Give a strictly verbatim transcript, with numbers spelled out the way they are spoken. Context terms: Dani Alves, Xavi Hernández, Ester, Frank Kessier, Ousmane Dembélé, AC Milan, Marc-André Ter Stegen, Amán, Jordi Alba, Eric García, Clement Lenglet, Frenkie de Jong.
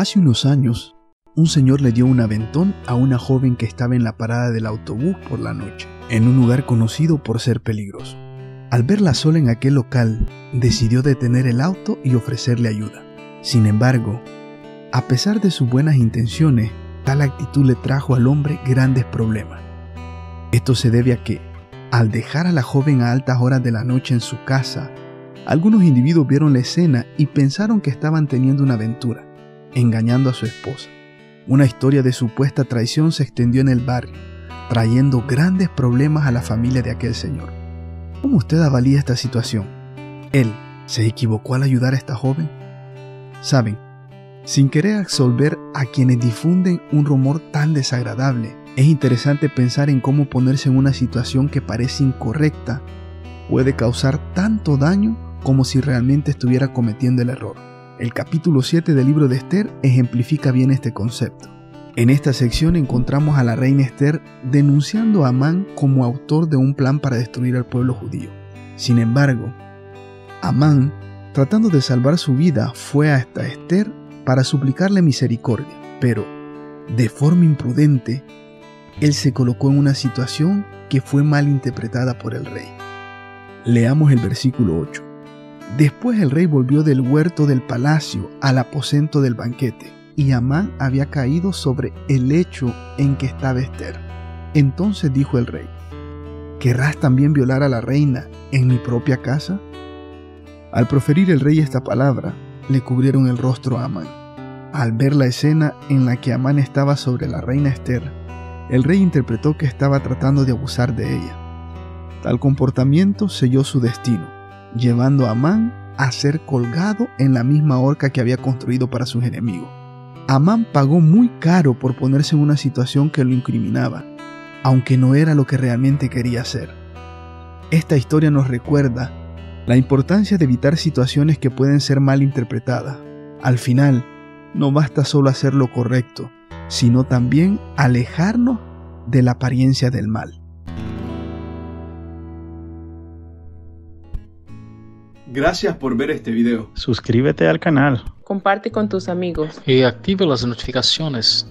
Hace unos años, un señor le dio un aventón a una joven que estaba en la parada del autobús por la noche, en un lugar conocido por ser peligroso. Al verla sola en aquel local, decidió detener el auto y ofrecerle ayuda. Sin embargo, a pesar de sus buenas intenciones, tal actitud le trajo al hombre grandes problemas. Esto se debe a que, al dejar a la joven a altas horas de la noche en su casa, algunos individuos vieron la escena y pensaron que estaban teniendo una aventura, engañando a su esposa. Una historia de supuesta traición se extendió en el barrio, trayendo grandes problemas a la familia de aquel señor. ¿Cómo usted avalía esta situación? ¿Él se equivocó al ayudar a esta joven? Saben, sin querer absolver a quienes difunden un rumor tan desagradable, es interesante pensar en cómo ponerse en una situación que parece incorrecta puede causar tanto daño como si realmente estuviera cometiendo el error. El capítulo siete del libro de Ester ejemplifica bien este concepto. En esta sección encontramos a la reina Ester denunciando a Amán como autor de un plan para destruir al pueblo judío. Sin embargo, Amán, tratando de salvar su vida, fue hasta Ester para suplicarle misericordia, pero, de forma imprudente, él se colocó en una situación que fue mal interpretada por el rey. Leamos el versículo ocho. Después el rey volvió del huerto del palacio al aposento del banquete, y Amán había caído sobre el lecho en que estaba Ester. Entonces dijo el rey: ¿querrás también violar a la reina en mi propia casa? Al proferir el rey esta palabra, le cubrieron el rostro a Amán. Al ver la escena en la que Amán estaba sobre la reina Ester, el rey interpretó que estaba tratando de abusar de ella. Tal comportamiento selló su destino, llevando a Amán a ser colgado en la misma horca que había construido para sus enemigos. Amán pagó muy caro por ponerse en una situación que lo incriminaba, aunque no era lo que realmente quería hacer. Esta historia nos recuerda la importancia de evitar situaciones que pueden ser mal interpretadas. Al final, no basta solo hacer lo correcto, sino también alejarnos de la apariencia del mal. Gracias por ver este video. Suscríbete al canal. Comparte con tus amigos. Y activa las notificaciones.